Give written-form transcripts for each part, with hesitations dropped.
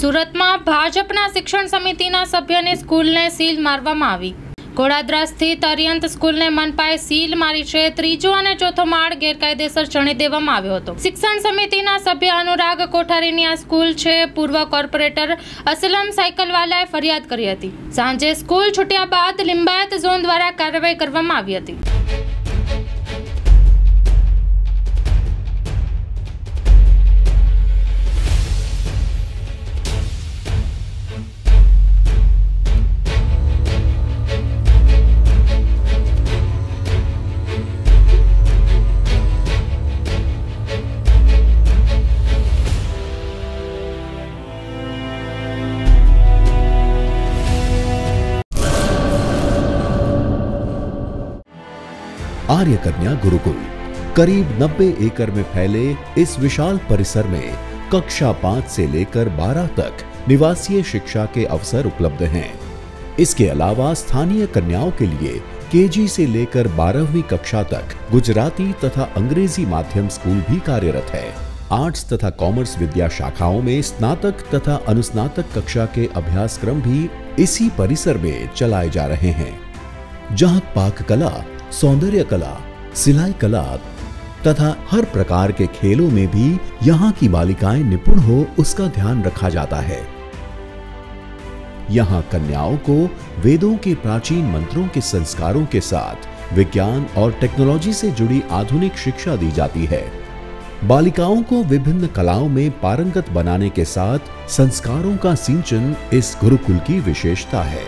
સુરતમાં ભાજપના શિક્ષણ સમિતિના સભ્યને સ્કૂલને સીલ મારવામાં આવી। કોડાદરા સ્થિત અરિયંત સ્કૂલને મનપાએ સીલ મારી છે। ત્રીજો અને ચોથો માળ ગેરકાયદેસર ચણી દેવામાં આવ્યો હતો। શિક્ષણ સમિતિના સભ્ય અનુરાગ કોઠારીની આ સ્કૂલ છે। પૂર્વ કોર્પોરેટર અસલમ સાયકલવાલાએ ફરિયાદ કરી હતી। સાંજે સ્કૂલ છૂટ્યા બાદ લિંબાયત ઝોન દ્વારા કાર્યવાહી કરવામાં આવી હતી। आर्य कन्या गुरुकुल करीब 90 एकड़ में फैले इस विशाल परिसर में कक्षा 5 से लेकर 12 तक निवासीय शिक्षा के अवसर उपलब्ध हैं। इसके अलावा स्थानीय कन्याओं के लिए केजी से लेकर 12वीं कक्षा तक गुजराती तथा अंग्रेजी माध्यम स्कूल भी कार्यरत है। आर्ट्स तथा कॉमर्स विद्या शाखाओं में स्नातक तथा अनुस्नातक कक्षा के अभ्यासक्रम भी इसी परिसर में चलाए जा रहे हैं, जहाँ पाक कला, सौंदर्य कला, सिलाई कला तथा हर प्रकार के खेलों में भी यहाँ की बालिकाएं निपुण हो उसका ध्यान रखा जाता है। यहाँ कन्याओं को वेदों के प्राचीन मंत्रों के संस्कारों के साथ विज्ञान और टेक्नोलॉजी से जुड़ी आधुनिक शिक्षा दी जाती है। बालिकाओं को विभिन्न कलाओं में पारंगत बनाने के साथ संस्कारों का सिंचन इस गुरुकुल की विशेषता है।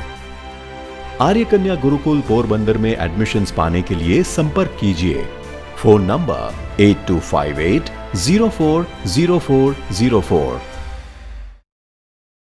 आर्य कन्या गुरुकुल पोरबंदर में एडमिशन्स पाने के लिए संपर्क कीजिए। Phone number 8258040404।